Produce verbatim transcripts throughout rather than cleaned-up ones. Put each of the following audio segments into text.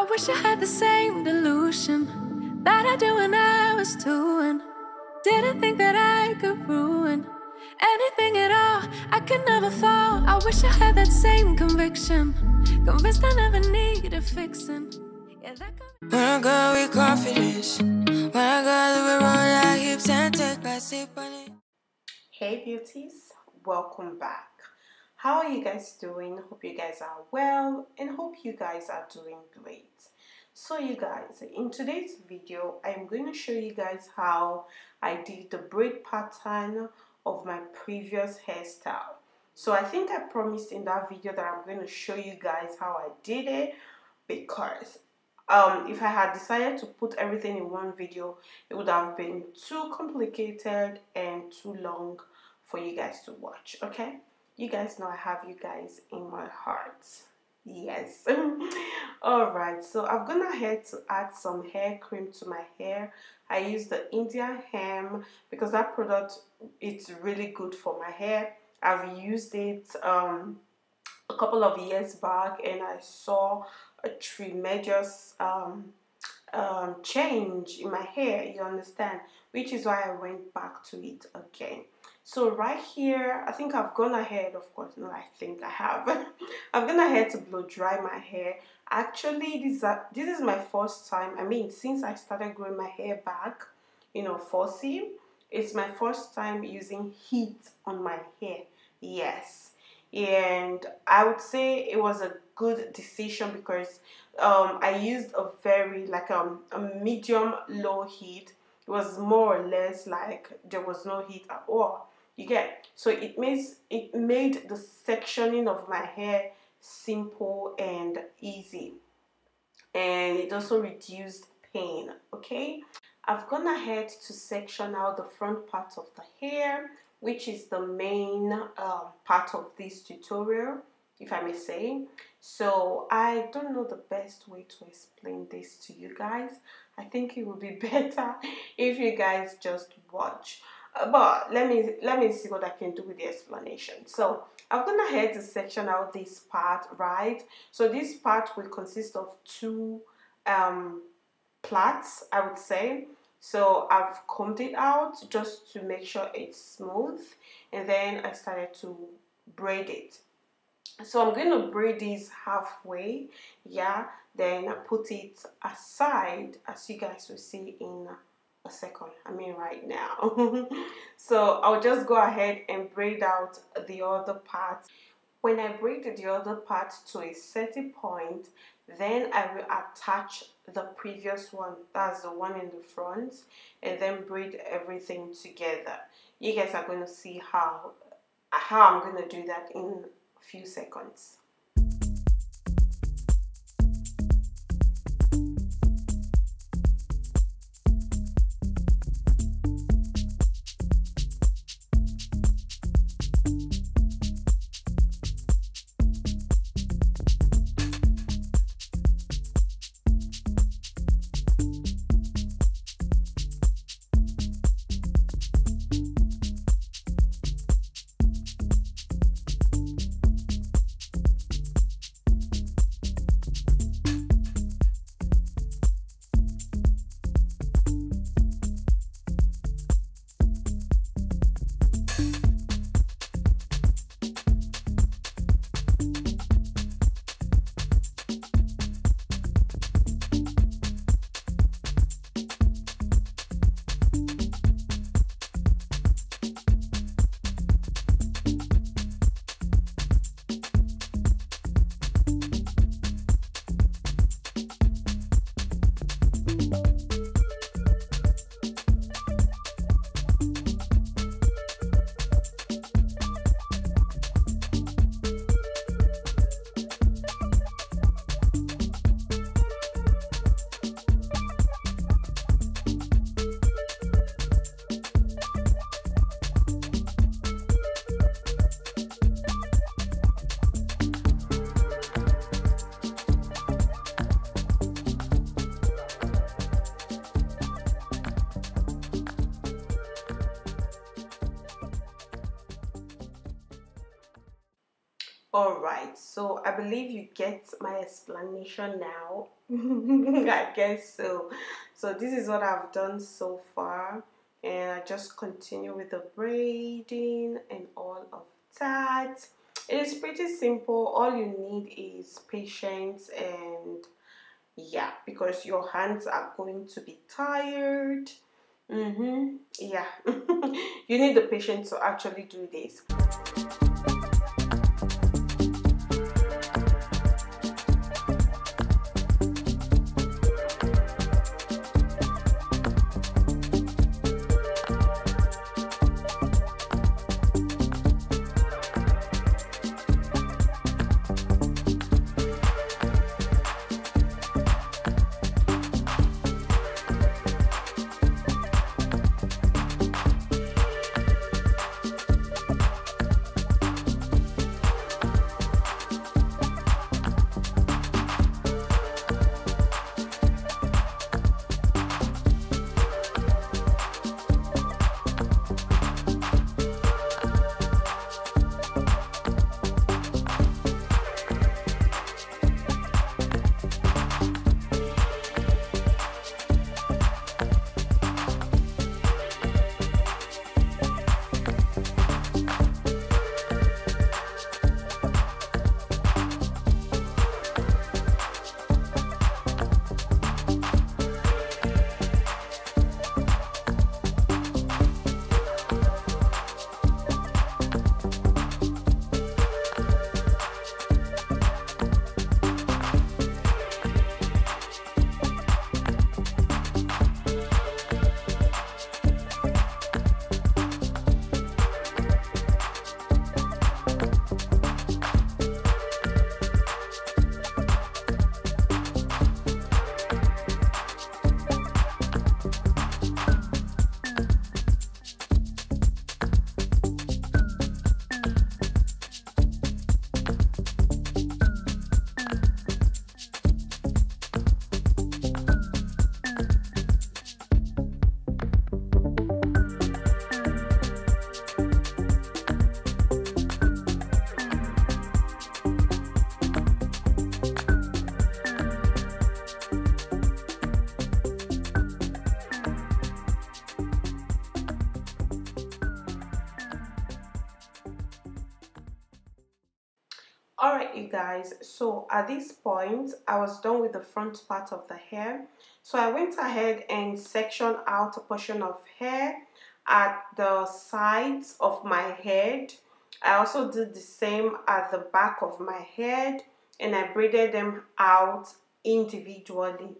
I wish I had the same delusion that I do when I was two, and didn't think that I could ruin anything at all. I could never fall. I wish I had that same conviction, convinced I never needed fixing. Yeah, that could... When I go with confidence, when I go we roll our hips and take a sip on it. Hey beauties, welcome back. How are you guys doing? Hope you guys are well and hope you guys are doing great. So you guys, in today's video I'm going to show you guys how I did the braid pattern of my previous hairstyle. So I think I promised in that video that I'm going to show you guys how I did it, because um if I had decided to put everything in one video, it would have been too complicated and too long for you guys to watch. Okay, you guys know I have you guys in my heart. Yes. Alright, so I've gone ahead to add some hair cream to my hair. I use the India Hem because that product, it's really good for my hair. I've used it um, a couple of years back and I saw a tremendous um, um, change in my hair, you understand? Which is why I went back to it again. So right here, I think I've gone ahead, of course, no, I think I have. I've gone ahead to blow dry my hair. Actually, this, uh, this is my first time, I mean, since I started growing my hair back, you know, fussy, it's my first time using heat on my hair, yes. And I would say it was a good decision because um, I used a very, like um, a medium low heat. It was more or less like there was no heat at all. You get, so it makes it made the sectioning of my hair simple and easy, and it also reduced pain. Okay, I've gone ahead to section out the front part of the hair, which is the main um, part of this tutorial, if I may say. So I don't know the best way to explain this to you guys. I think it would be better if you guys just watch. But let me let me see what I can do with the explanation. So I'm gonna head to section out this part, right? So this part will consist of two um, plaits, I would say. So I've combed it out just to make sure it's smooth, and then I started to braid it. So I'm going to braid these halfway, yeah, then I put it aside, as you guys will see in a second, I mean right now. So I'll just go ahead and braid out the other part. When I braid the other part to a certain point, then I will attach the previous one, that's the one in the front, and then braid everything together. You guys are going to see how, how I'm going to do that in few seconds. Alright, so I believe you get my explanation now. I guess so. So this is what I've done so far, and I just continue with the braiding and all of that. It is pretty simple. All you need is patience, and yeah, because your hands are going to be tired. Mm-hmm. Yeah. You need the patience to actually do this. Alright you guys, so at this point I was done with the front part of the hair, so I went ahead and sectioned out a portion of hair at the sides of my head. I also did the same at the back of my head, and I braided them out individually.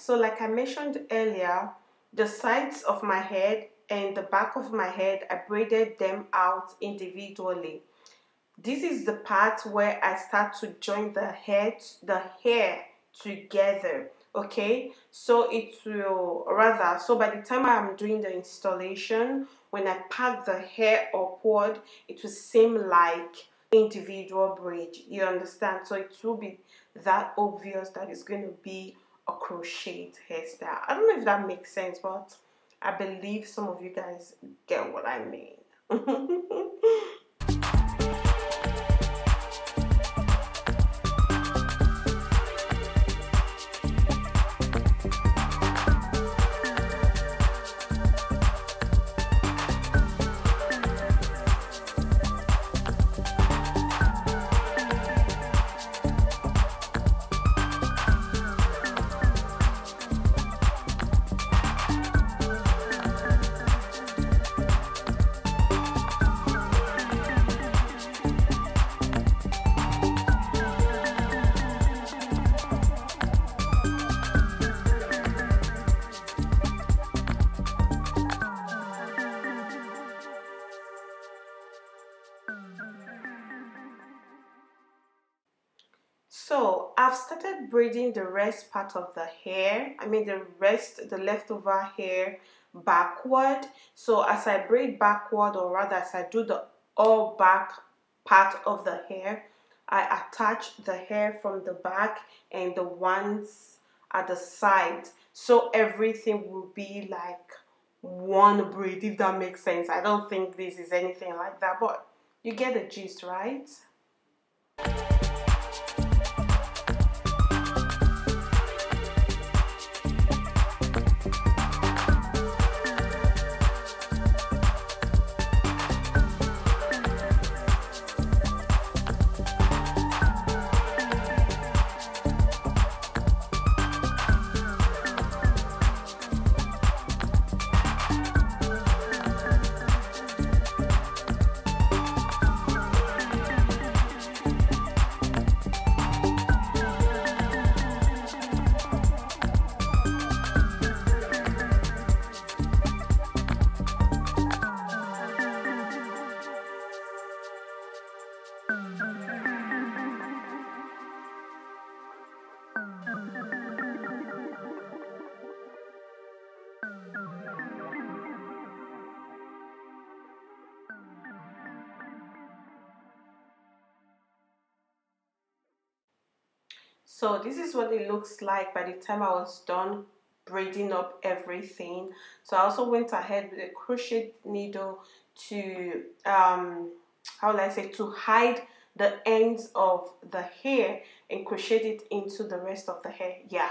So like I mentioned earlier, the sides of my head and the back of my head, I braided them out individually. This is the part where I start to join the head, the hair together, okay? So it will rather, so by the time I'm doing the installation, when I pack the hair upward, it will seem like individual braid, you understand? So it will be that obvious that it's going to be a crocheted hairstyle. I don't know if that makes sense, but I believe some of you guys get what I mean. So I've started braiding the rest part of the hair, I mean the rest, the leftover hair backward. So as I braid backward, or rather as I do the all back part of the hair, I attach the hair from the back and the ones at the side. So everything will be like one braid, if that makes sense. I don't think this is anything like that, but you get the gist, right? So this is what it looks like by the time I was done braiding up everything. So I also went ahead with a crochet needle to, um, how would I say, to hide the ends of the hair and crocheted it into the rest of the hair. Yeah.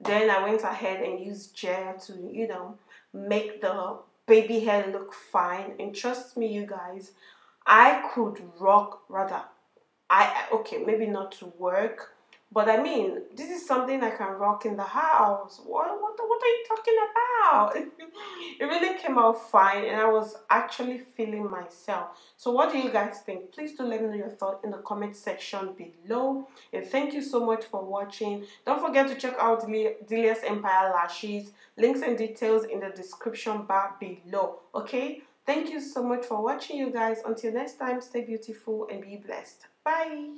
Then I went ahead and used gel to, you know, make the baby hair look fine. And trust me, you guys, I could rock, rather, I, okay, maybe not to work, but I mean, this is something I can rock in the house. What, what, what are you talking about? It really came out fine and I was actually feeling myself. So what do you guys think? Please do let me know your thoughts in the comment section below. And thank you so much for watching. Don't forget to check out Delia's Empire Lashes. Links and details in the description bar below. Okay? Thank you so much for watching, you guys. Until next time, stay beautiful and be blessed. Bye!